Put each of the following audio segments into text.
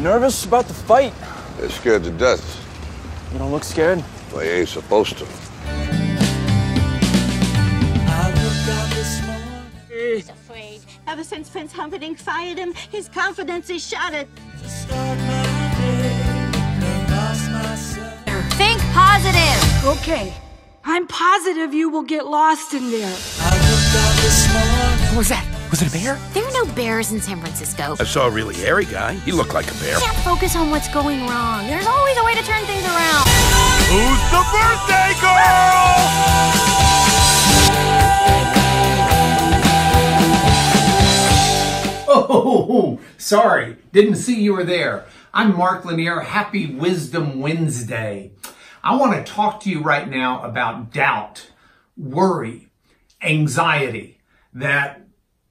You nervous about the fight? They're scared to death. You don't look scared? They ain't supposed to. He's afraid. Ever since Prince Humperdinck fired him, his confidence is shattered. Think positive. Okay. I'm positive you will get lost in there. What was that? Was it a bear? There are no bears in San Francisco. I saw a really hairy guy. He looked like a bear. You can't focus on what's going wrong. There's always a way to turn things around. Who's the birthday girl? Oh, sorry. Didn't see you were there. I'm Mark Lanier. Happy Wisdom Wednesday. I want to talk to you right now about doubt, worry, anxiety, that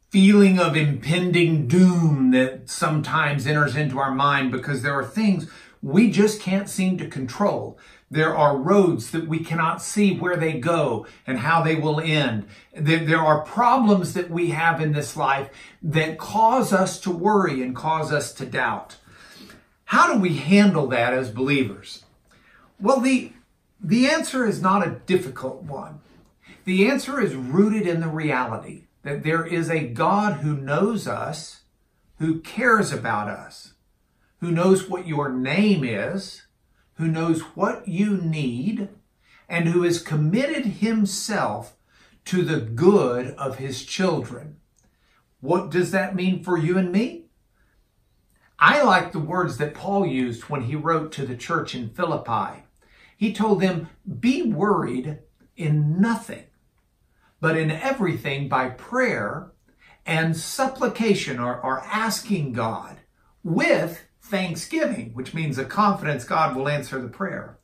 feeling of impending doom that sometimes enters into our mind because there are things we just can't seem to control. There are roads that we cannot see where they go and how they will end. There are problems that we have in this life that cause us to worry and cause us to doubt. How do we handle that as believers? Well, the answer is not a difficult one. The answer is rooted in the reality that there is a God who knows us, who cares about us, who knows what your name is, who knows what you need, and who has committed himself to the good of his children. What does that mean for you and me? I like the words that Paul used when he wrote to the church in Philippi. He told them, be worried in nothing, but in everything by prayer and supplication, or asking God with thanksgiving, which means a confidence God will answer the prayer.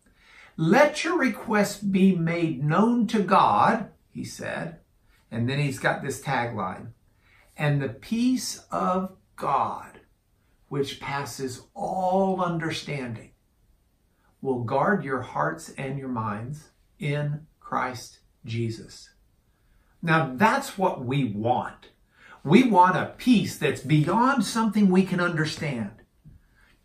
Let your requests be made known to God, he said, and then he's got this tagline, and the peace of God, which passes all understanding, will guard your hearts and your minds in Christ Jesus. Now that's what we want. We want a peace that's beyond something we can understand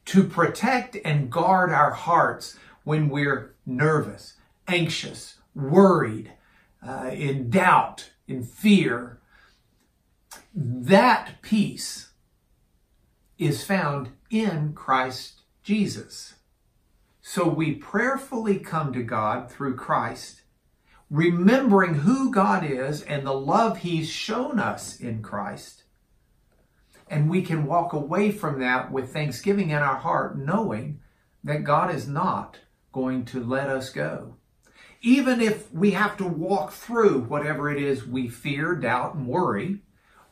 to protect and guard our hearts when we're nervous, anxious, worried, in doubt, in fear. That peace is found in Christ Jesus. So we prayerfully come to God through Christ, remembering who God is and the love he's shown us in Christ. And we can walk away from that with thanksgiving in our heart, knowing that God is not going to let us go. Even if we have to walk through whatever it is we fear, doubt, and worry,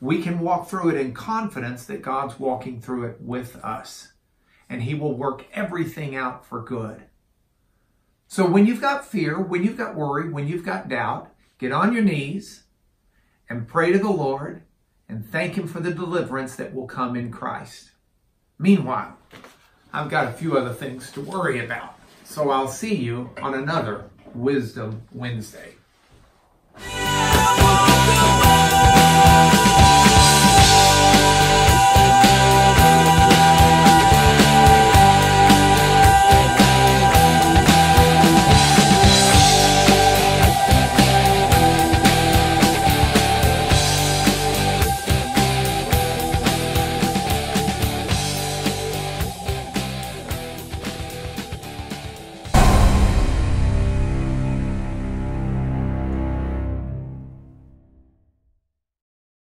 we can walk through it in confidence that God's walking through it with us. And he will work everything out for good. So when you've got fear, when you've got worry, when you've got doubt, get on your knees and pray to the Lord and thank him for the deliverance that will come in Christ. Meanwhile, I've got a few other things to worry about. So I'll see you on another Wisdom Wednesday.